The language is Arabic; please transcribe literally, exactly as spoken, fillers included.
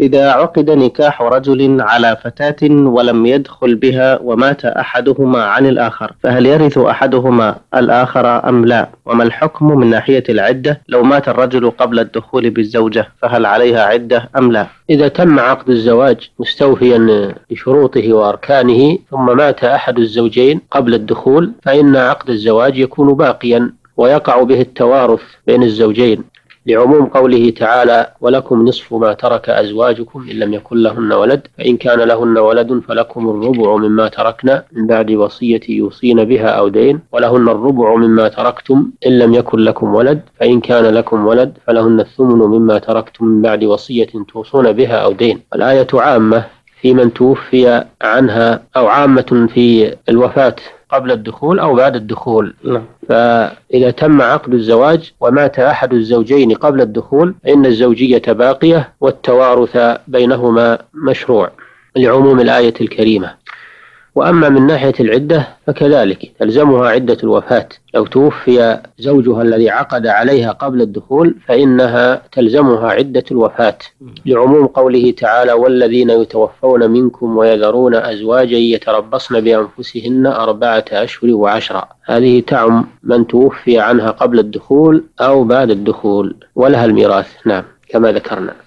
إذا عقد نكاح رجل على فتاة ولم يدخل بها ومات أحدهما عن الآخر، فهل يرث أحدهما الآخر أم لا؟ وما الحكم من ناحية العدة لو مات الرجل قبل الدخول بالزوجة، فهل عليها عدة أم لا؟ إذا تم عقد الزواج مستوفيا بشروطه وأركانه ثم مات أحد الزوجين قبل الدخول، فإن عقد الزواج يكون باقيا ويقع به التوارث بين الزوجين، لعموم قوله تعالى: ولكم نصف ما ترك أزواجكم إن لم يكن لهن ولد، فإن كان لهن ولد فلكم الربع مما تركنا من بعد وصية يوصين بها أو دين، ولهن الربع مما تركتم إن لم يكن لكم ولد، فإن كان لكم ولد فلهن الثمن مما تركتم من بعد وصية توصون بها أو دين. الآية عامة في من توفي عنها، أو عامة في الوفاة قبل الدخول أو بعد الدخول. لا. فإذا تم عقد الزواج ومات أحد الزوجين قبل الدخول فإن الزوجية باقية والتوارث بينهما مشروع لعموم الآية الكريمة. وأما من ناحية العدة فكذلك تلزمها عدة الوفاة، لو توفي زوجها الذي عقد عليها قبل الدخول فإنها تلزمها عدة الوفاة، لعموم قوله تعالى: والذين يتوفون منكم ويذرون أزواجا يتربصن بأنفسهن أربعة أشهر وعشرة. هذه تعم من توفي عنها قبل الدخول أو بعد الدخول ولها الميراث، نعم كما ذكرنا.